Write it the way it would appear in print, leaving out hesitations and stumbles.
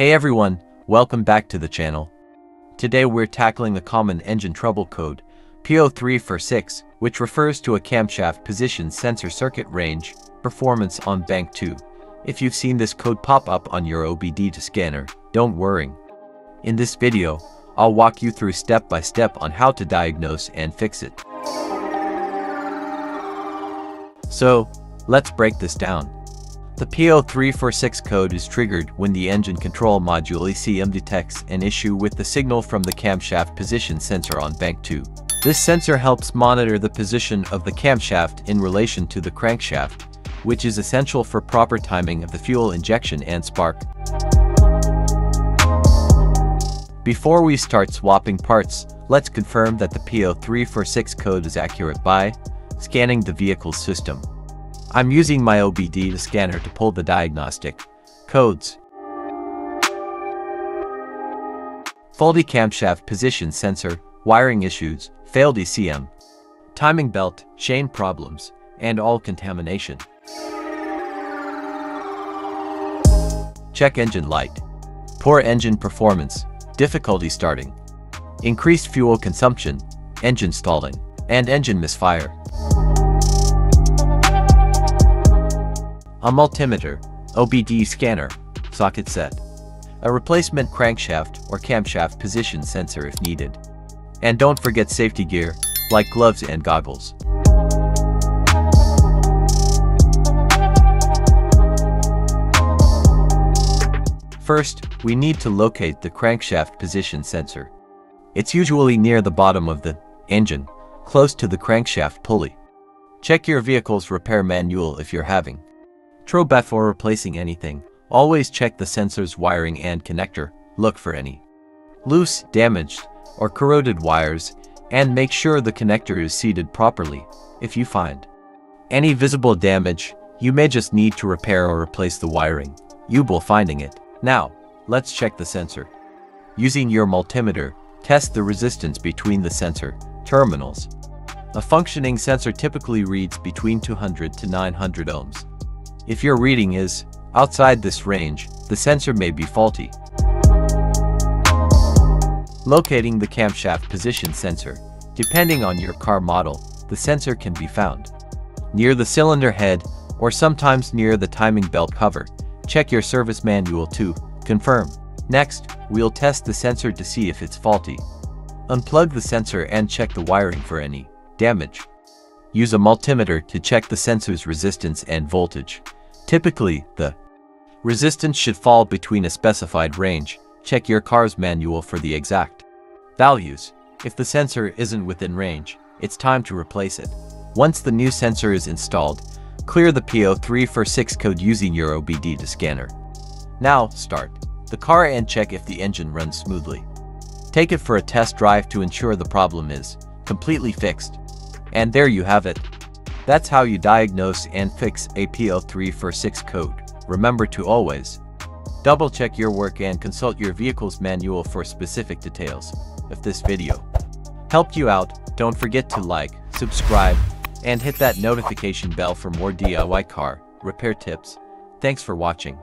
Hey everyone, welcome back to the channel. Today we're tackling the common engine trouble code, P0346, which refers to a camshaft position sensor circuit range performance on bank 2. If you've seen this code pop up on your OBD2 scanner, don't worry. In this video, I'll walk you through step by step on how to diagnose and fix it. So, let's break this down. The P0346 code is triggered when the engine control module ECM detects an issue with the signal from the camshaft position sensor on bank 2. This sensor helps monitor the position of the camshaft in relation to the crankshaft, which is essential for proper timing of the fuel injection and spark. Before we start swapping parts, let's confirm that the P0346 code is accurate by scanning the vehicle's system. I'm using my OBD2 scanner to pull the diagnostic codes. Faulty camshaft position sensor, wiring issues, failed ECM, timing belt, chain problems, and all contamination. Check engine light. Poor engine performance, difficulty starting, increased fuel consumption, engine stalling, and engine misfire. A multimeter, OBD scanner, socket set, a replacement crankshaft or camshaft position sensor if needed. And don't forget safety gear, like gloves and goggles. First, we need to locate the crankshaft position sensor. It's usually near the bottom of the engine, close to the crankshaft pulley. Check your vehicle's repair manual if you're having trouble before replacing anything. Always check the sensor's wiring and connector, look for any loose, damaged, or corroded wires, and make sure the connector is seated properly. If you find any visible damage, you may just need to repair or replace the wiring. You will finding it. Now, let's check the sensor. Using your multimeter, test the resistance between the sensor terminals. A functioning sensor typically reads between 200 to 900 ohms. If your reading is outside this range, the sensor may be faulty. Locating the camshaft position sensor. Depending on your car model, the sensor can be found near the cylinder head or sometimes near the timing belt cover. Check your service manual to confirm. Next, we'll test the sensor to see if it's faulty. Unplug the sensor and check the wiring for any damage. Use a multimeter to check the sensor's resistance and voltage. Typically, the resistance should fall between a specified range. Check your car's manual for the exact values. If the sensor isn't within range, it's time to replace it. Once the new sensor is installed, clear the P0346 code using your OBD2 scanner. Now, start the car and check if the engine runs smoothly. Take it for a test drive to ensure the problem is completely fixed. And there you have it. That's how you diagnose and fix a P0346 code. Remember to always double-check your work and consult your vehicle's manual for specific details. If this video helped you out, don't forget to like, subscribe, and hit that notification bell for more DIY car repair tips. Thanks for watching.